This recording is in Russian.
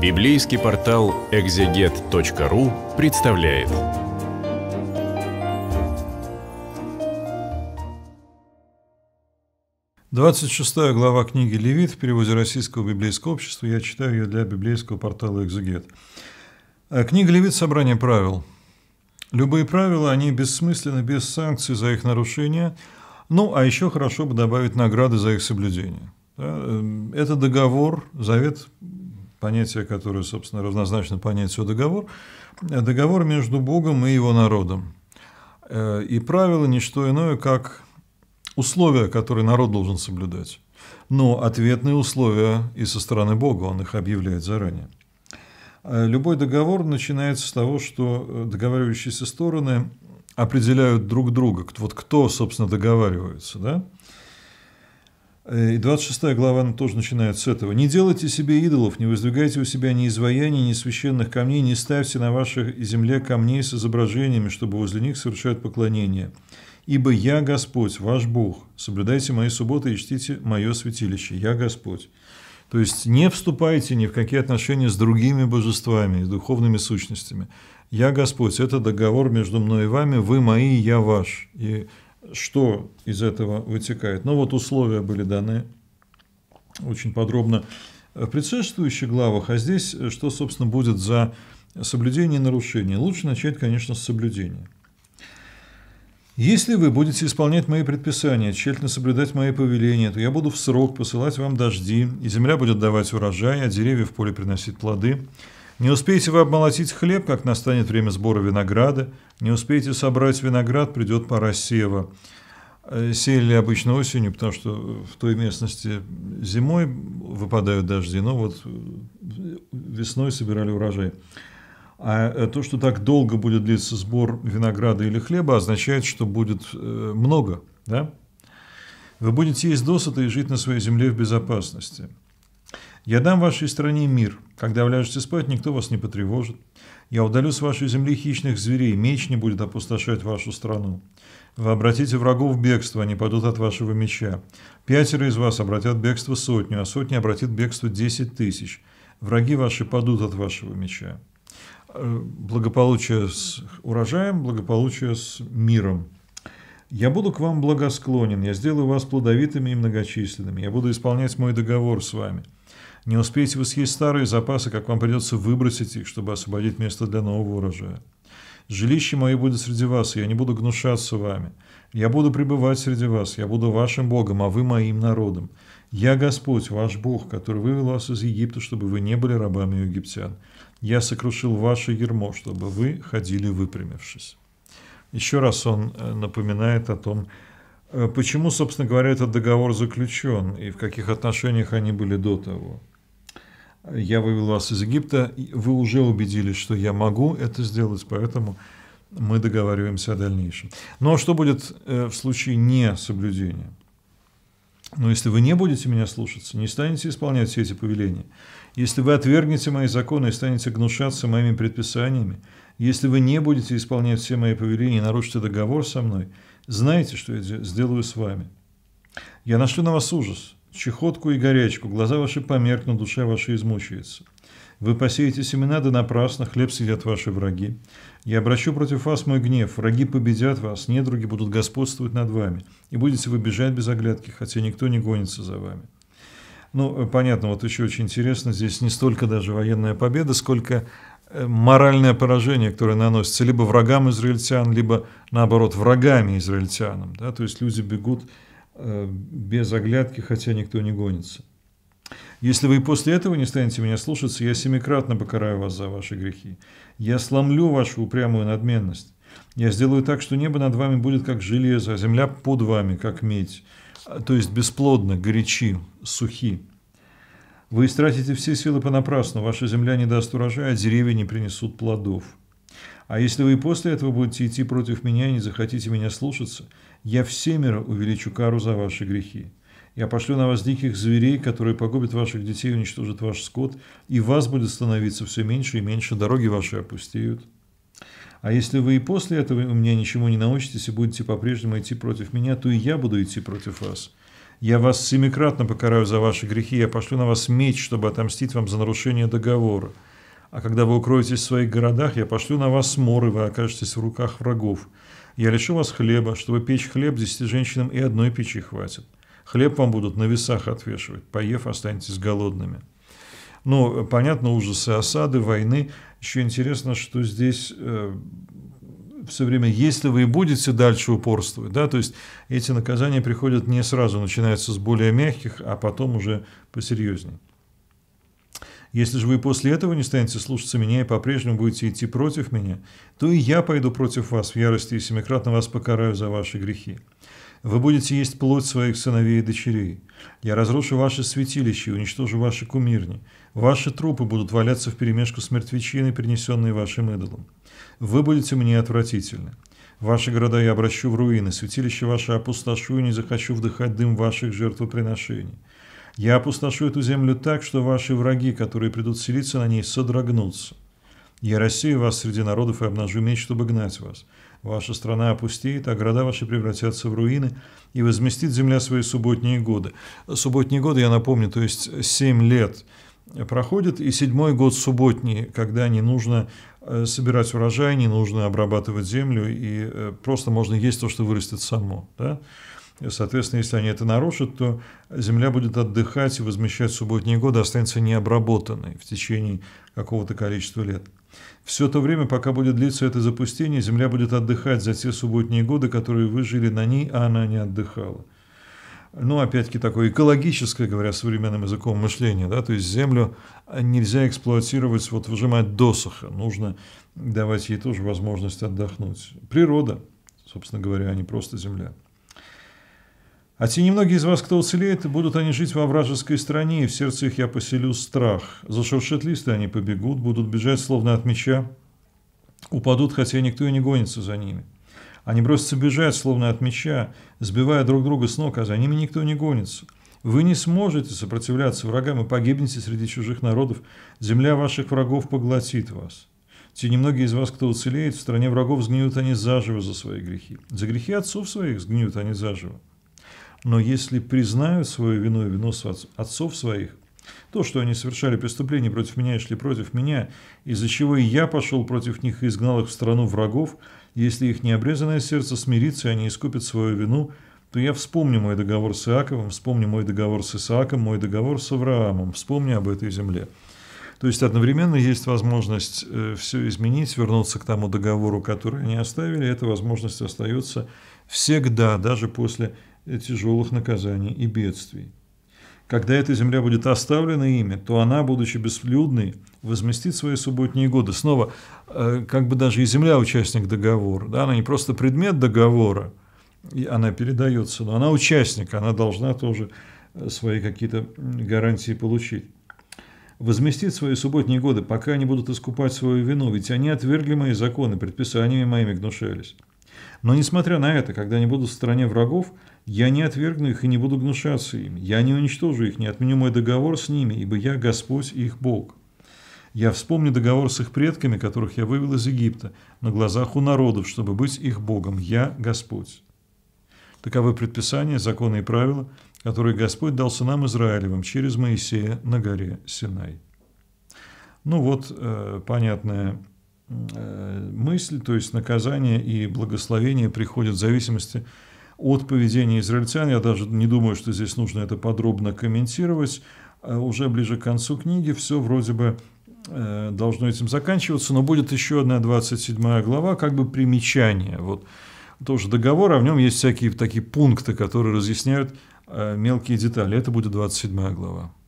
Библейский портал экзегет.ру представляет. Двадцать шестая глава книги Левит в переводе Российского библейского общества. Я читаю ее для библейского портала «Экзегет». Книга Левит – собрание правил. Любые правила, они бессмысленны без санкций за их нарушение, ну, а еще хорошо бы добавить награды за их соблюдение. Это договор, завет, понятие, которое, собственно, равнозначно понятию договор, договор между Богом и его народом. И правила – не что иное, как условия, которые народ должен соблюдать, но ответные условия и со стороны Бога, он их объявляет заранее. Любой договор начинается с того, что договаривающиеся стороны определяют друг друга, вот кто, собственно, договаривается. Да? И 26 глава она тоже начинает с этого. «Не делайте себе идолов, не воздвигайте у себя ни изваяний, ни священных камней, не ставьте на вашей земле камней с изображениями, чтобы возле них совершать поклонение. Ибо я Господь, ваш Бог, соблюдайте мои субботы и чтите мое святилище, я Господь». То есть не вступайте ни в какие отношения с другими божествами и духовными сущностями. «Я Господь» – это договор между мной и вами, «Вы мои, я ваш». И что из этого вытекает? Ну вот условия были даны очень подробно в предшествующих главах, а здесь что, собственно, будет за соблюдение и нарушение? Лучше начать, конечно, с соблюдения. «Если вы будете исполнять мои предписания, тщательно соблюдать мои повеления, то я буду в срок посылать вам дожди, и земля будет давать урожай, а деревья в поле приносить плоды. Не успеете вы обмолотить хлеб, как настанет время сбора винограда, не успеете собрать виноград, придет пора сева». Сеяли обычно осенью, потому что в той местности зимой выпадают дожди, но вот весной собирали урожай. А то, что так долго будет длиться сбор винограда или хлеба, означает, что будет много. Да? Вы будете есть досыта и жить на своей земле в безопасности. Я дам вашей стране мир. Когда вы ляжете спать, никто вас не потревожит. Я удалю с вашей земли хищных зверей. Меч не будет опустошать вашу страну. Вы обратите врагов в бегство, они падут от вашего меча. 5 из вас обратят бегство 100, а 100 обратит бегство 10 000. Враги ваши падут от вашего меча. Благополучие с урожаем, благополучие с миром. Я буду к вам благосклонен, я сделаю вас плодовитыми и многочисленными, я буду исполнять мой договор с вами. Не успеете вы съесть старые запасы, как вам придется выбросить их, чтобы освободить место для нового урожая. Жилище мое будет среди вас, и я не буду гнушаться вами. Я буду пребывать среди вас, я буду вашим Богом, а вы моим народом. Я Господь, ваш Бог, который вывел вас из Египта, чтобы вы не были рабами египтян. Я сокрушил ваше ярмо, чтобы вы ходили выпрямившись». Еще раз он напоминает о том, почему, собственно говоря, этот договор заключен и в каких отношениях они были до того. «Я вывел вас из Египта, вы уже убедились, что я могу это сделать, поэтому мы договариваемся о дальнейшем». Ну а что будет в случае несоблюдения? «Но если вы не будете меня слушаться, не станете исполнять все эти повеления, если вы отвергнете мои законы и станете гнушаться моими предписаниями, если вы не будете исполнять все мои повеления и нарушите договор со мной, знайте, что я сделаю с вами. Я нашлю на вас ужас, чахотку и горячку, глаза ваши померкнут, душа ваша измучается. Вы посеете семена, да напрасно, хлеб съедят ваши враги. Я обращу против вас мой гнев, враги победят вас, недруги будут господствовать над вами, и будете вы бежать без оглядки, хотя никто не гонится за вами». Ну, понятно, вот еще очень интересно, здесь не столько даже военная победа, сколько моральное поражение, которое наносится либо врагам израильтян, либо, наоборот, врагами израильтянам. Да? То есть люди бегут без оглядки, хотя никто не гонится. «Если вы и после этого не станете меня слушаться, я 7-кратно покараю вас за ваши грехи. Я сломлю вашу упрямую надменность. Я сделаю так, что небо над вами будет как железо, а земля под вами как медь, то есть бесплодно, горячи, сухи. Вы истратите все силы понапрасну, ваша земля не даст урожая, а деревья не принесут плодов. А если вы и после этого будете идти против меня и не захотите меня слушаться, я всемеро увеличу кару за ваши грехи. Я пошлю на вас диких зверей, которые погубят ваших детей, уничтожат ваш скот, и вас будет становиться все меньше и меньше, дороги ваши опустеют. А если вы и после этого у меня ничему не научитесь и будете по-прежнему идти против меня, то и я буду идти против вас. Я вас семикратно покараю за ваши грехи, я пошлю на вас меч, чтобы отомстить вам за нарушение договора. А когда вы укроетесь в своих городах, я пошлю на вас мор, и вы окажетесь в руках врагов. Я лишу вас хлеба, чтобы печь хлеб 10 женщинам, и одной печи хватит. Хлеб вам будут на весах отвешивать, поев, останетесь голодными». Ну, понятно, ужасы осады, войны. Еще интересно, что здесь все время, если вы и будете дальше упорствовать, да, то есть эти наказания приходят не сразу, начинаются с более мягких, а потом уже посерьезнее. «Если же вы после этого не станете слушаться меня и по-прежнему будете идти против меня, то и я пойду против вас в ярости и семикратно вас покараю за ваши грехи. Вы будете есть плоть своих сыновей и дочерей. Я разрушу ваши святилища и уничтожу ваши кумирни. Ваши трупы будут валяться вперемешку с мертвечиной, принесенной вашим идолом. Вы будете мне отвратительны. Ваши города я обращу в руины, святилища ваши опустошу и не захочу вдыхать дым ваших жертвоприношений. Я опустошу эту землю так, что ваши враги, которые придут селиться на ней, содрогнутся. Я рассею вас среди народов и обнажу меч, чтобы гнать вас. Ваша страна опустеет, а города ваши превратятся в руины, и возместит земля свои субботние годы». Субботние годы, я напомню, то есть 7 лет проходит, и 7-й год субботний, когда не нужно собирать урожай, не нужно обрабатывать землю, и просто можно есть то, что вырастет само. Да? Соответственно, если они это нарушат, то земля будет отдыхать и возмещать субботние годы, останется необработанной в течение какого-то количества лет. Все то время, пока будет длиться это запустение, земля будет отдыхать за те субботние годы, которые вы жили на ней, а она не отдыхала. Ну, опять-таки, такое экологическое, говоря современным языком, мышление, да, то есть землю нельзя эксплуатировать, вот выжимать досуха, нужно давать ей тоже возможность отдохнуть. Природа, собственно говоря, а не просто земля. «А те немногие из вас, кто уцелеет, будут они жить во вражеской стране, и в сердце их я поселю страх. Зашуршат листы, они побегут, будут бежать, словно от меча, упадут, хотя никто и не гонится за ними. Они бросятся бежать, словно от меча, сбивая друг друга с ног, а за ними никто не гонится. Вы не сможете сопротивляться врагам и погибнете среди чужих народов, земля ваших врагов поглотит вас. Те немногие из вас, кто уцелеет, в стране врагов сгниют они заживо за свои грехи. За грехи отцов своих сгниют они заживо. Но если признают свою вину и вину отцов своих, то, что они совершали преступление против меня и шли против меня, из-за чего и я пошел против них и изгнал их в страну врагов, если их необрезанное сердце смирится и они искупят свою вину, то я вспомню мой договор с Иаковом, вспомню мой договор с Исааком, мой договор с Авраамом, вспомню об этой земле». То есть одновременно есть возможность все изменить, вернуться к тому договору, который они оставили. Эта возможность остается всегда, даже после тяжелых наказаний и бедствий. Когда эта земля будет оставлена ими, то она, будучи бесплодной, возместит свои субботние годы. Снова, как бы даже и земля участник договора, да, она не просто предмет договора, и она передается, но она участник, она должна тоже свои какие-то гарантии получить. «Возместит свои субботние годы, пока они будут искупать свою вину, ведь они отвергли мои законы, предписаниями моими гнушались. Но несмотря на это, когда они будут в стране врагов, я не отвергну их и не буду гнушаться им. Я не уничтожу их, не отменю мой договор с ними, ибо я Господь их Бог. Я вспомню договор с их предками, которых я вывел из Египта, на глазах у народов, чтобы быть их Богом. Я Господь. Таковы предписания, законы и правила, которые Господь дал сынам Израилевым через Моисея на горе Синай». Ну вот, понятная мысль, то есть наказание и благословение приходят в зависимости от поведения израильтян. Я даже не думаю, что здесь нужно это подробно комментировать. Уже ближе к концу книги все вроде бы должно этим заканчиваться, но будет еще одна 27 глава, как бы примечание. Вот тоже договор, а в нем есть всякие такие пункты, которые разъясняют мелкие детали. Это будет 27 глава.